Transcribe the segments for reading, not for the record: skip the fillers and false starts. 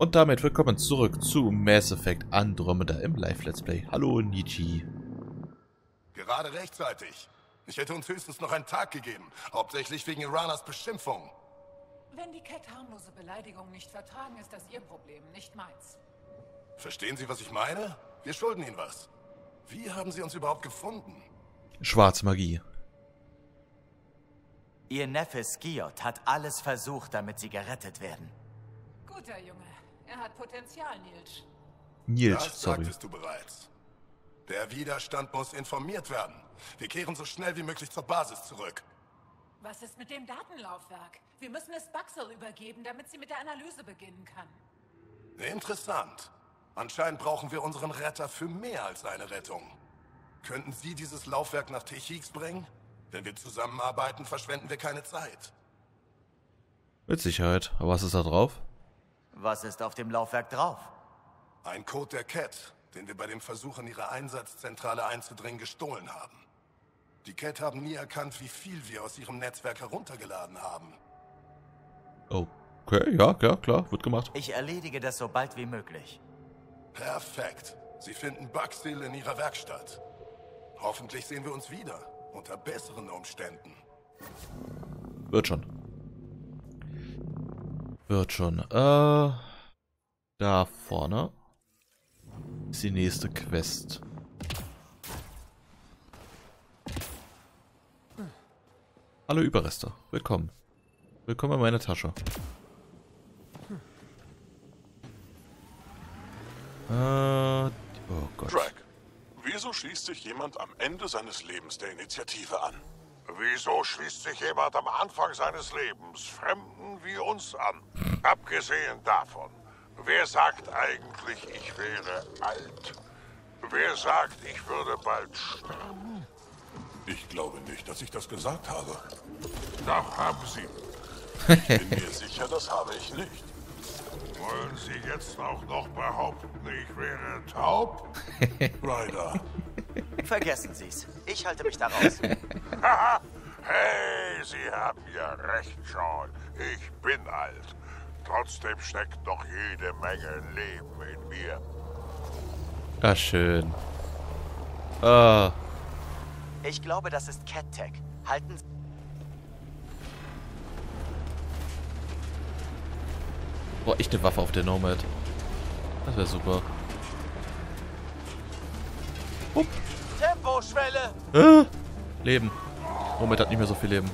Und damit willkommen zurück zu Mass Effect Andromeda im Live-Let's Play. Hallo Nichi. Gerade rechtzeitig. Ich hätte uns höchstens noch einen Tag gegeben, hauptsächlich wegen Iranas Beschimpfung. Wenn die Kett harmlose Beleidigungen nicht vertragen, ist das ihr Problem, nicht meins. Verstehen Sie, was ich meine? Wir schulden Ihnen was. Wie haben Sie uns überhaupt gefunden? Schwarzmagie. Ihr Neffe Skiot hat alles versucht, damit Sie gerettet werden. Guter Junge. Er hat Potenzial, Nils. Das sagtest du bereits. Der Widerstand muss informiert werden. Wir kehren so schnell wie möglich zur Basis zurück. Was ist mit dem Datenlaufwerk? Wir müssen es Buxil übergeben, damit sie mit der Analyse beginnen kann. Interessant. Anscheinend brauchen wir unseren Retter für mehr als eine Rettung. Könnten Sie dieses Laufwerk nach Tichyx bringen? Wenn wir zusammenarbeiten, verschwenden wir keine Zeit. Mit Sicherheit. Aber was ist da drauf? Was ist auf dem Laufwerk drauf? Ein Code der Kett, den wir bei dem Versuch, in ihre Einsatzzentrale einzudringen, gestohlen haben. Die Kett haben nie erkannt, wie viel wir aus ihrem Netzwerk heruntergeladen haben. Okay, ja, klar, wird gemacht. Ich erledige das so bald wie möglich. Perfekt. Sie finden Buxil in ihrer Werkstatt. Hoffentlich sehen wir uns wieder, unter besseren Umständen. Wird schon. Wird schon. Da vorne ist die nächste Quest. Hallo Überreste, willkommen. Willkommen in meiner Tasche. Oh Gott. Drag, wieso schließt sich jemand am Ende seines Lebens der Initiative an? Wieso schließt sich jemand am Anfang seines Lebens Fremden wie uns an? Abgesehen davon, wer sagt eigentlich, ich wäre alt? Wer sagt, ich würde bald sterben? Ich glaube nicht, dass ich das gesagt habe. Doch haben Sie. Ich bin mir sicher, das habe ich nicht. Wollen Sie jetzt auch noch behaupten, ich wäre taub? Ryder. Vergessen Sie's. Ich halte mich da raus. Hey, Sie haben ja recht, Joel. Ich bin alt. Trotzdem steckt noch jede Menge Leben in mir. Ah, schön. Ah. Ich glaube, das ist Cat-Tech. Halten Sie... Boah, echt eine Waffe auf der Nomad. Das wäre super. Hup. Temposchwelle! Leben. Nomad hat nicht mehr so viel Leben.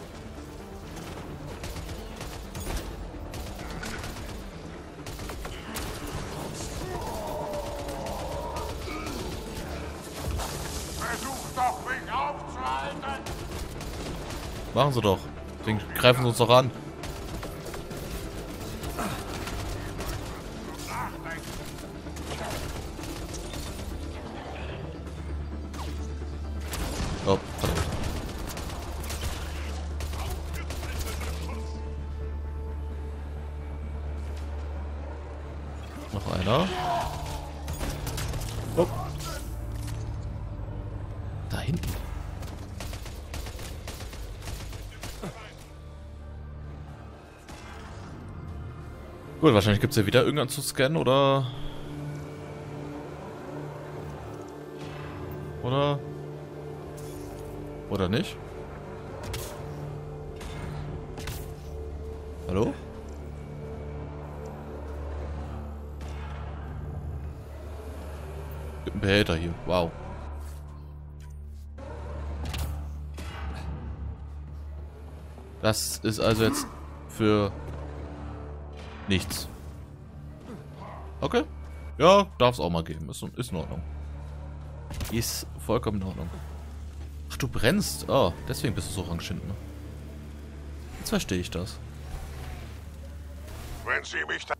Versucht doch, mich aufzuhalten! Machen Sie doch. Deswegen greifen Sie uns doch an. Oh, verdammt. Noch einer. Oh. Da hinten. Gut, wahrscheinlich gibt es ja wieder irgendwann zu scannen, oder? Oder nicht? Hallo? Gibt einen Behälter hier. Wow. Das ist also jetzt für nichts. Okay. Ja, darf es auch mal geben. Ist in Ordnung. Ist vollkommen in Ordnung. Ach, du brennst. Oh, deswegen bist du so orange hinten. Jetzt verstehe ich das. Wenn Sie mich da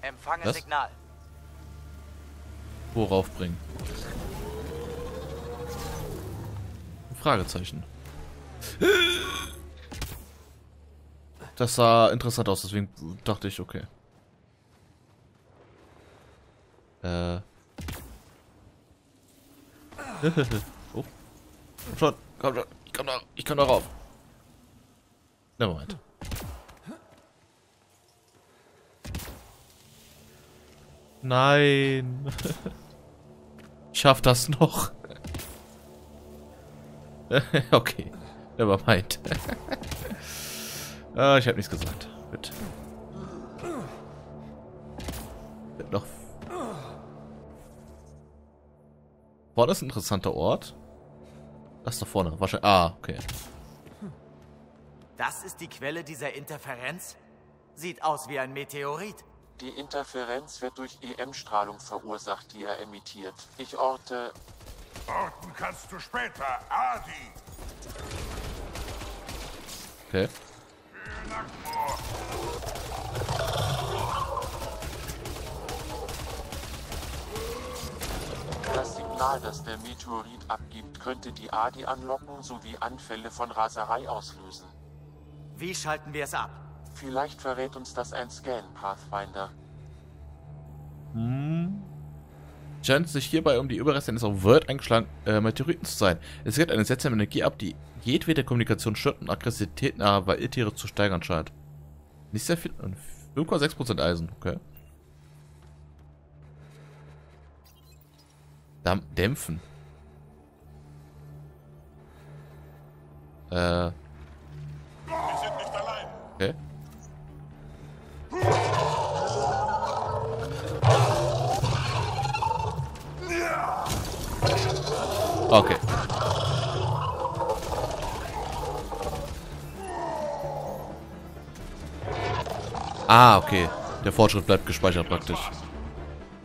empfangen, das? Signal. Worauf bringen? Fragezeichen. Das sah interessant aus, deswegen dachte ich, okay. Oh. Schon, komm schon, ich kann da rauf. Na Moment. Nein. Ich schaff das noch. Okay. Nevermind. Ah, ich habe nichts gesagt. Gut. Noch. Vorne ist ein interessanter Ort. Das ist da vorne. Wahrscheinlich. Ah, okay. Das ist die Quelle dieser Interferenz? Sieht aus wie ein Meteorit. Die Interferenz wird durch EM-Strahlung verursacht, die er emittiert. Ich orte... Orten kannst du später, Adi! Okay. Das Signal, das der Meteorit abgibt, könnte die Adi anlocken sowie Anfälle von Raserei auslösen. Wie schalten wir es ab? Vielleicht verrät uns das ein Scan, Pathfinder. Hm. Scheint sich hierbei um die Überreste eines auf Voeld eingeschlagenen Meteoriten zu sein. Es geht eine seltsame Energie ab, die jedwede Kommunikation stört und Aggressivität nahe Wildtiere zu steigern scheint. Nicht sehr viel. 5,6% Eisen, okay. Dämpfen. Wir sind nicht allein. Okay. Okay. Ah, okay. Der Fortschritt bleibt gespeichert praktisch.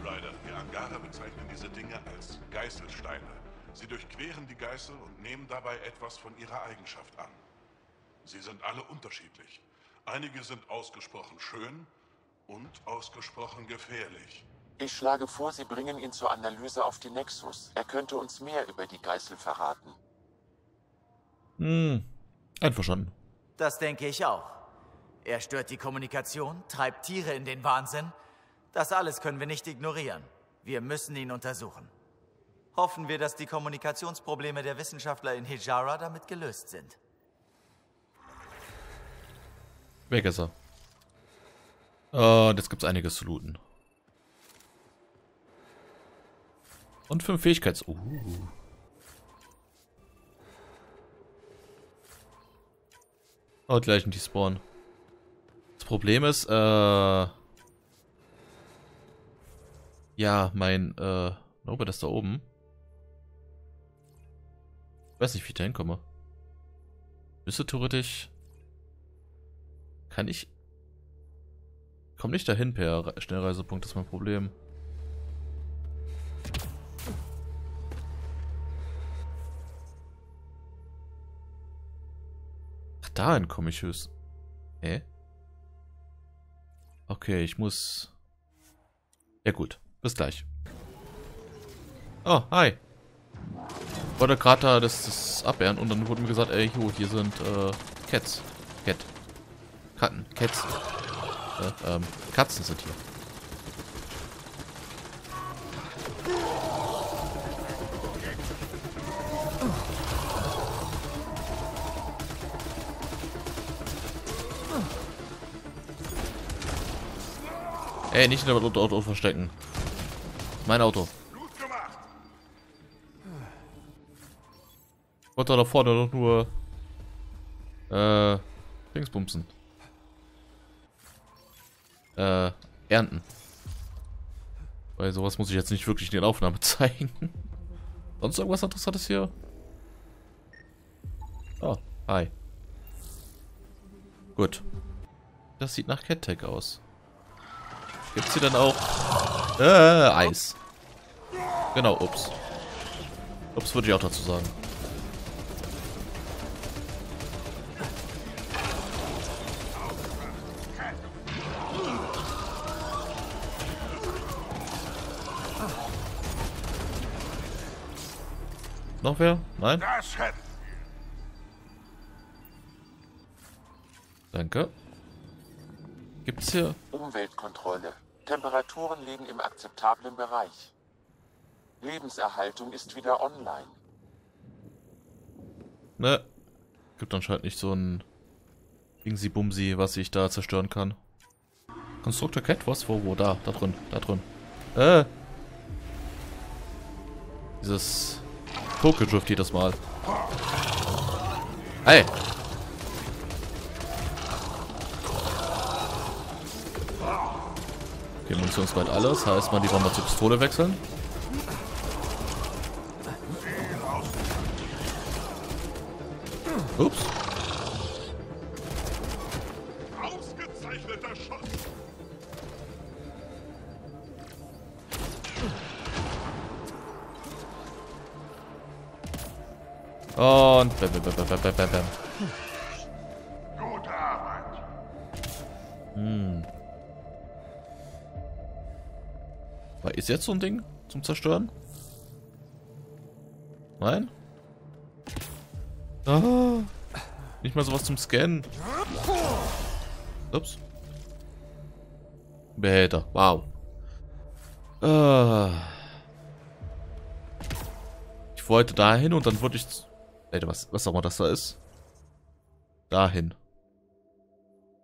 Ryder, die Angara bezeichnen diese Dinge als Geißelsteine. Sie durchqueren die Geißel und nehmen dabei etwas von ihrer Eigenschaft an. Sie sind alle unterschiedlich. Einige sind ausgesprochen schön und ausgesprochen gefährlich. Ich schlage vor, Sie bringen ihn zur Analyse auf die Nexus. Er könnte uns mehr über die Geißel verraten. Hm, einverstanden. Das denke ich auch. Er stört die Kommunikation, treibt Tiere in den Wahnsinn. Das alles können wir nicht ignorieren. Wir müssen ihn untersuchen. Hoffen wir, dass die Kommunikationsprobleme der Wissenschaftler in Hijara damit gelöst sind. Weg ist er. Jetzt gibt's einiges zu looten. Und 5 Fähigkeits... Oh, gleich in die Spawn. Das Problem ist, ja, mein, Nobe, das da oben. Ich weiß nicht, wie ich da hinkomme. Müsste theoretisch... Kann ich... Komm nicht dahin per Schnellreisepunkt, das ist mein Problem. Dahin komme ich höchst. Hä? Okay, ich muss... Ja gut, bis gleich. Oh, hi. Ich wollte gerade da das abwehren und dann wurde mir gesagt, ey, jo, hier sind Cats. Kett. Katten. Cats. Katzen sind hier. Ey, nicht in dem Auto verstecken. Mein Auto. Ich wollte da vorne doch nur... Dingsbumsen. Ernten. Weil sowas muss ich jetzt nicht wirklich in den Aufnahmen zeigen. Sonst irgendwas Interessantes hier? Oh, hi. Gut. Das sieht nach Cat-Tech aus. Gibt's hier dann auch Eis? Genau, ups. Ups würde ich auch dazu sagen. Noch wer? Nein? Danke. Gibt's hier? Umweltkontrolle. Temperaturen liegen im akzeptablen Bereich. Lebenserhaltung ist wieder online. Ne. Gibt anscheinend nicht so ein Dingsi-Bumsi, was ich da zerstören kann. Konstruktor Cat, was? Wo? Da drin. Dieses Tokyo Drift jedes Mal. Hey! Okay, Munition ist bald alles. Heißt, man die Bombe zur Pistole wechseln. Ups. Ausgezeichneter Schuss. Und bam, bam, bam, bam, bam, bam. Gute Arbeit. Ist jetzt so ein Ding zum Zerstören? Nein? Ah, nicht mal sowas zum Scannen. Ups. Behälter. Wow. Ich wollte dahin und dann wurde ich. Alter, was auch mal das da ist. Dahin.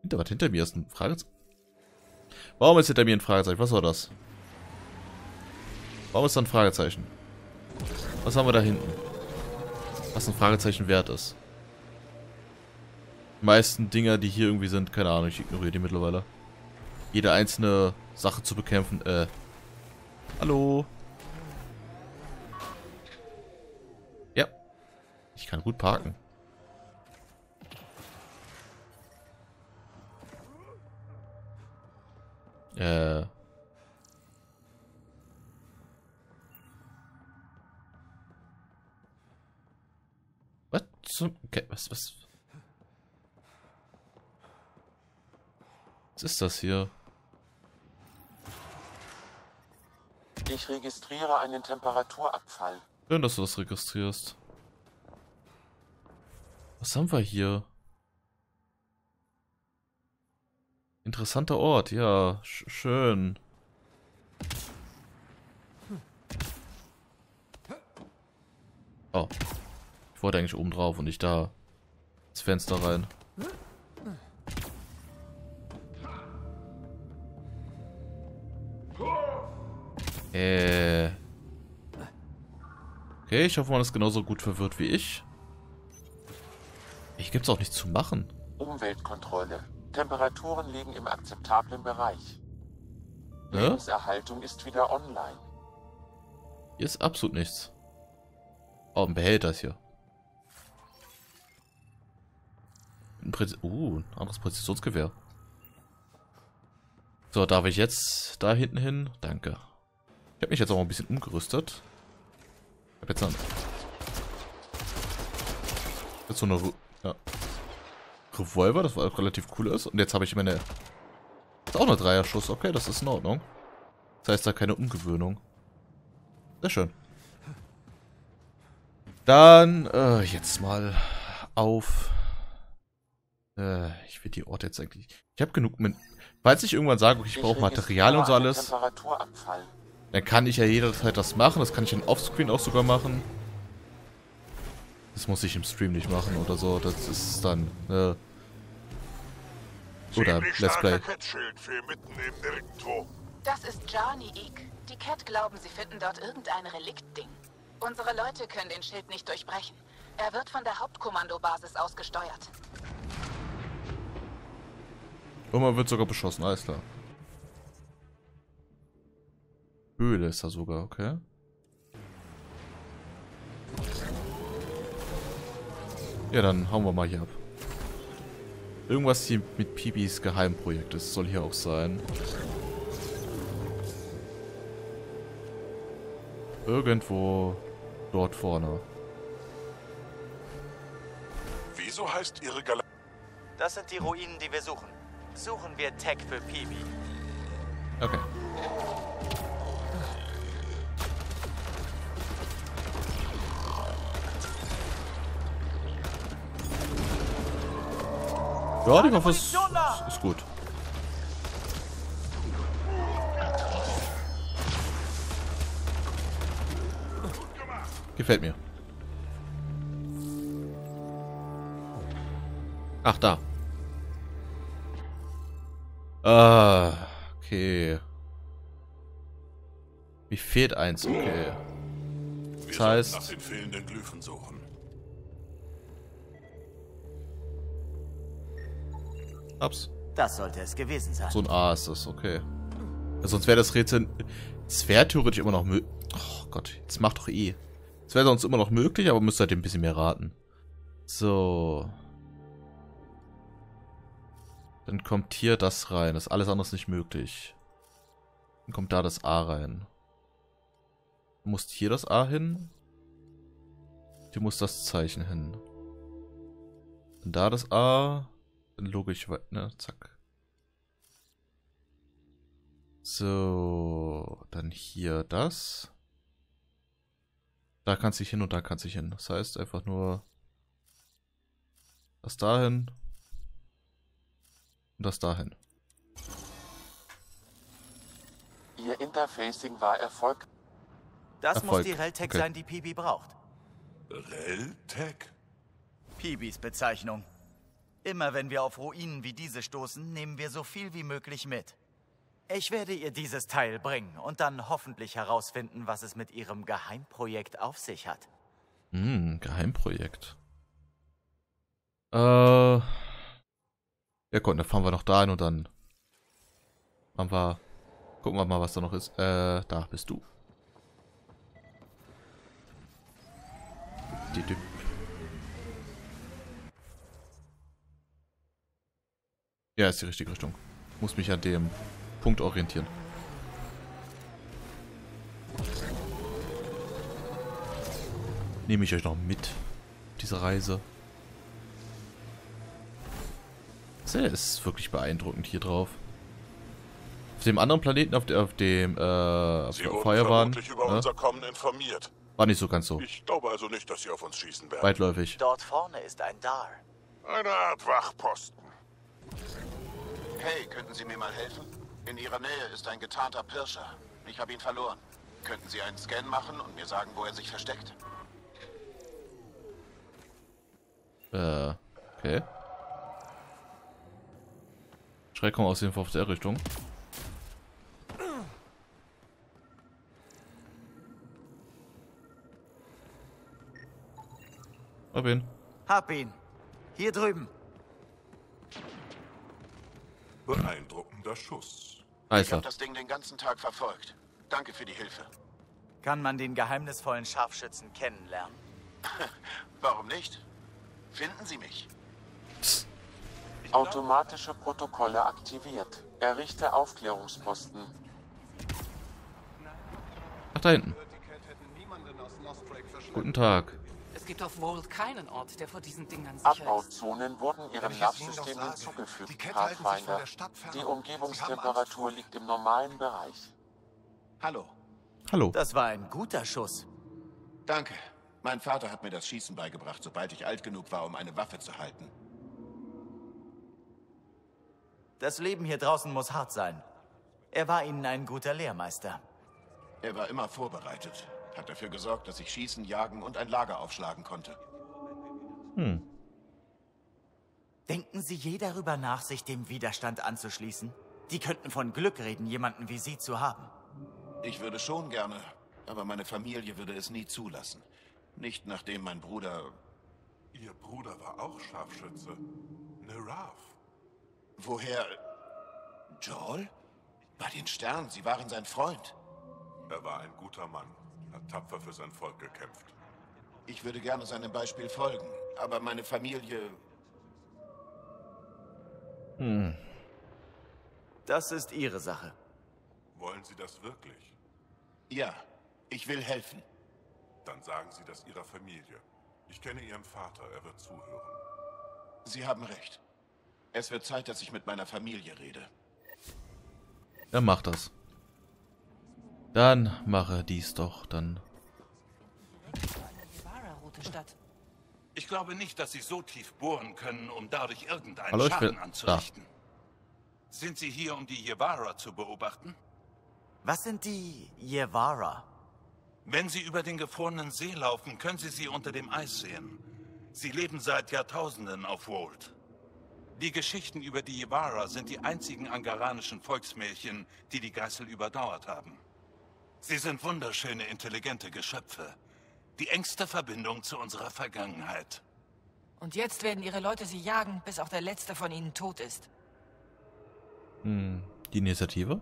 Was hinter mir ist ein Fragezeichen? Warum ist hinter mir ein Fragezeichen? Was war das? Warum ist da ein Fragezeichen? Was haben wir da hinten? Was ein Fragezeichen wert ist. Die meisten Dinger, die hier irgendwie sind, keine Ahnung, ich ignoriere die mittlerweile. Jede einzelne Sache zu bekämpfen, Hallo? Ja. Ich kann gut parken. Okay, was ist das hier? Ich registriere einen Temperaturabfall. Schön, dass du das registrierst. Was haben wir hier? Interessanter Ort, ja, schön. Oh. Ich wollte eigentlich oben drauf und nicht da ins Fenster rein. Okay, ich hoffe, man ist genauso gut verwirrt wie ich. Hier gibt es auch nichts zu machen. Umweltkontrolle. Temperaturen liegen im akzeptablen Bereich. Lebenserhaltung ist wieder online. Hier ist absolut nichts. Oh, ein Behälter ist hier. Ein anderes Präzisionsgewehr. So, darf ich jetzt da hinten hin? Danke. Ich habe mich jetzt auch mal ein bisschen umgerüstet. Ich habe jetzt dann so eine Revolver, das war relativ cool ist. Und jetzt habe ich meine... Das ist auch eine Dreierschuss. Okay, das ist in Ordnung. Das heißt, da keine Umgewöhnung. Sehr schön. Dann jetzt mal auf... ich will die Orte jetzt eigentlich... Ich habe genug... Falls ich irgendwann sage, ich brauche Material und so alles, dann kann ich ja jederzeit das machen. Das kann ich dann offscreen auch sogar machen. Das muss ich im Stream nicht machen oder so. Das ist dann... oder Let's Play. Das ist Jani Eek. Die Kett glauben, sie finden dort irgendein Reliktding. Unsere Leute können den Schild nicht durchbrechen. Er wird von der Hauptkommandobasis aus gesteuert. Und man wird sogar beschossen, alles klar. Höhle ist da sogar, okay. Ja, dann hauen wir mal hier ab. Irgendwas hier mit Peebees Geheimprojekt ist, soll hier auch sein. Irgendwo dort vorne. Wieso heißt ihre Galaxie? Das sind die Ruinen, die wir suchen. Suchen wir Tech für Peebee. Okay. Ja, die Waffe ist gut. Gefällt mir. Ach, da. Okay. Mir fehlt eins, okay. Das heißt... nach den fehlenden Glyphen suchen. Ups. Das sollte es gewesen sein. So ein A ist das, okay. Sonst wäre das Rätsel... Es wäre theoretisch immer noch möglich... Oh Gott, jetzt macht doch eh. Es wäre sonst immer noch möglich, aber müsst halt ein bisschen mehr raten. So. Dann kommt hier das rein. Das ist alles anders nicht möglich. Dann kommt da das A rein. Muss hier das A hin? Hier muss das Zeichen hin. Dann da das A. Dann logisch weiter, ne? Zack. So. Dann hier das. Da kannst du hin und da kannst du hin. Das heißt einfach nur das dahin. Und das dahin. Ihr Interfacing war Erfolg. Das muss die Reltech sein, die Peebee braucht. Reltech? Peebees Bezeichnung. Immer wenn wir auf Ruinen wie diese stoßen, nehmen wir so viel wie möglich mit. Ich werde ihr dieses Teil bringen und dann hoffentlich herausfinden, was es mit ihrem Geheimprojekt auf sich hat. Hm, Geheimprojekt. Ja, gut, dann fahren wir noch dahin und dann machen wir, gucken wir mal, was da noch ist. Da bist du. Ja, ist die richtige Richtung. Muss mich an dem Punkt orientieren. Nehme ich euch noch mit diese Reise. Das ist wirklich beeindruckend hier drauf. Auf dem anderen Planeten, auf dem Feuer waren, war nicht so ganz so. Ich glaube also nicht, dass sie auf uns schießen werden. Weitläufig. Dort vorne ist ein Dar. Eine Art Wachposten. Hey, könnten Sie mir mal helfen? In Ihrer Nähe ist ein getarnter Pirscher. Ich habe ihn verloren. Könnten Sie einen Scan machen und mir sagen, wo er sich versteckt? Okay. Schreckung aus dem Fall der Richtung. Hab ihn. Hab ihn. Hier drüben. Beeindruckender Schuss. Alter. Ich hab das Ding den ganzen Tag verfolgt. Danke für die Hilfe. Kann man den geheimnisvollen Scharfschützen kennenlernen? Warum nicht? Finden Sie mich. Psst. Automatische Protokolle aktiviert. Errichte Aufklärungsposten. Ach, da hinten. Guten Tag. Es gibt auf Voeld keinen Ort, der vor diesen Dingern sicher ist. Abbauzonen wurden ihrem Nervsystem hinzugefügt. Die Umgebungstemperatur liegt im normalen Bereich. Hallo. Hallo. Das war ein guter Schuss. Danke. Mein Vater hat mir das Schießen beigebracht, sobald ich alt genug war, um eine Waffe zu halten. Das Leben hier draußen muss hart sein. Er war Ihnen ein guter Lehrmeister. Er war immer vorbereitet. Hat dafür gesorgt, dass ich schießen, jagen und ein Lager aufschlagen konnte. Hm. Denken Sie je darüber nach, sich dem Widerstand anzuschließen? Die könnten von Glück reden, jemanden wie Sie zu haben. Ich würde schon gerne, aber meine Familie würde es nie zulassen. Nicht nachdem mein Bruder... Ihr Bruder war auch Scharfschütze. Ne, Rav. Woher? Joel? Bei den Sternen, Sie waren sein Freund. Er war ein guter Mann, hat tapfer für sein Volk gekämpft. Ich würde gerne seinem Beispiel folgen, aber meine Familie... Hm. Das ist Ihre Sache. Wollen Sie das wirklich? Ja, ich will helfen. Dann sagen Sie das Ihrer Familie. Ich kenne Ihren Vater, er wird zuhören. Sie haben recht. Es wird Zeit, dass ich mit meiner Familie rede. Dann mach das. Dann mache dies doch, dann. Ich glaube nicht, dass Sie so tief bohren können, um dadurch irgendeinen Schaden anzurichten. Da. Sind Sie hier, um die Jaevara zu beobachten? Was sind die Jaevara? Wenn Sie über den gefrorenen See laufen, können Sie sie unter dem Eis sehen. Sie leben seit Jahrtausenden auf Voeld. Die Geschichten über die Yibara sind die einzigen angaranischen Volksmärchen, die die Geißel überdauert haben. Sie sind wunderschöne, intelligente Geschöpfe. Die engste Verbindung zu unserer Vergangenheit. Und jetzt werden ihre Leute sie jagen, bis auch der letzte von ihnen tot ist. Hm, die Initiative?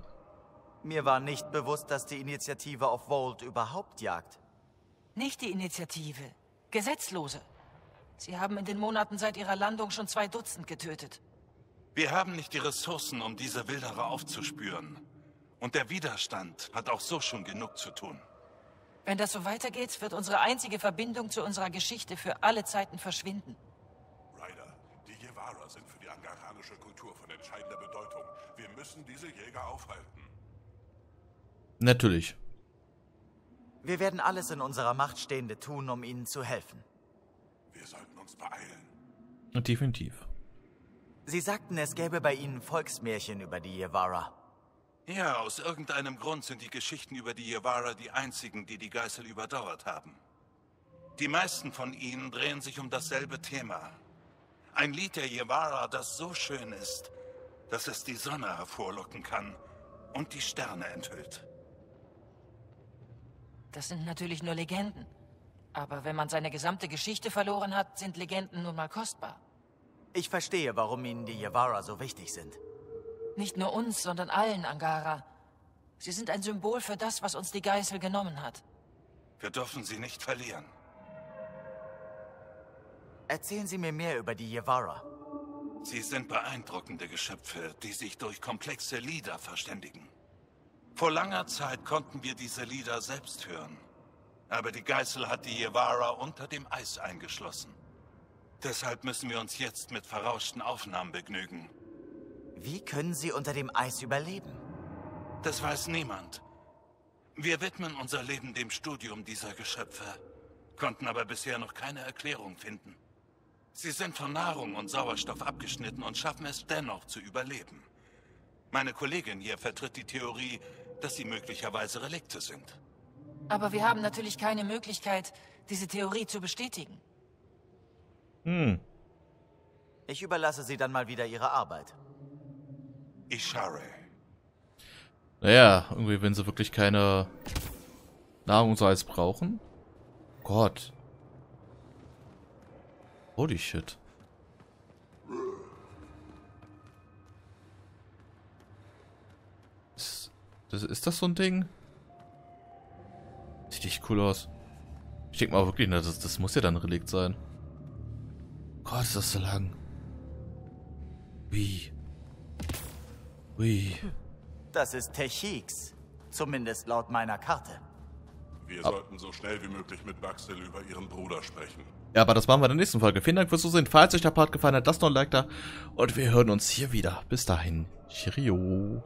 Mir war nicht bewusst, dass die Initiative auf Voeld überhaupt jagt. Nicht die Initiative. Gesetzlose. Sie haben in den Monaten seit ihrer Landung schon 2 Dutzend getötet. Wir haben nicht die Ressourcen, um diese Wilderer aufzuspüren. Und der Widerstand hat auch so schon genug zu tun. Wenn das so weitergeht, wird unsere einzige Verbindung zu unserer Geschichte für alle Zeiten verschwinden. Ryder, die Jaevara sind für die angaranische Kultur von entscheidender Bedeutung. Wir müssen diese Jäger aufhalten. Natürlich. Wir werden alles in unserer Macht Stehende tun, um ihnen zu helfen. Wir sollten uns beeilen. Definitiv. Sie sagten, es gäbe bei ihnen Volksmärchen über die Jaevara. Ja, aus irgendeinem Grund sind die Geschichten über die Jaevara die einzigen, die die Geißel überdauert haben. Die meisten von ihnen drehen sich um dasselbe Thema. Ein Lied der Jaevara, das so schön ist, dass es die Sonne hervorlocken kann und die Sterne enthüllt. Das sind natürlich nur Legenden. Aber wenn man seine gesamte Geschichte verloren hat, sind Legenden nun mal kostbar. Ich verstehe, warum ihnen die Jaevara so wichtig sind. Nicht nur uns, sondern allen, Angara. Sie sind ein Symbol für das, was uns die Geißel genommen hat. Wir dürfen sie nicht verlieren. Erzählen Sie mir mehr über die Jaevara. Sie sind beeindruckende Geschöpfe, die sich durch komplexe Lieder verständigen. Vor langer Zeit konnten wir diese Lieder selbst hören. Aber die Geißel hat die Jaevara unter dem Eis eingeschlossen. Deshalb müssen wir uns jetzt mit verrauschten Aufnahmen begnügen. Wie können sie unter dem Eis überleben? Das weiß niemand. Wir widmen unser Leben dem Studium dieser Geschöpfe, konnten aber bisher noch keine Erklärung finden. Sie sind von Nahrung und Sauerstoff abgeschnitten und schaffen es dennoch zu überleben. Meine Kollegin hier vertritt die Theorie, dass sie möglicherweise Relikte sind. Aber wir haben natürlich keine Möglichkeit, diese Theorie zu bestätigen. Hm. Ich überlasse sie dann mal wieder ihrer Arbeit. Hijara. Naja, irgendwie, wenn sie wirklich keine Nahrung und Salz brauchen. Gott. Holy shit. Ist das so ein Ding? Sieht echt cool aus. Ich denke mal wirklich, das muss ja dann ein Relikt sein. Gott, ist das so lang. Wie? Ui. Das ist Tichyx. Zumindest laut meiner Karte. Wir sollten so schnell wie möglich mit Buxil über ihren Bruder sprechen. Ja, aber das machen wir in der nächsten Folge. Vielen Dank fürs Zusehen. Falls euch der Part gefallen hat, lasst noch ein Like da. Und wir hören uns hier wieder. Bis dahin. Cheerio.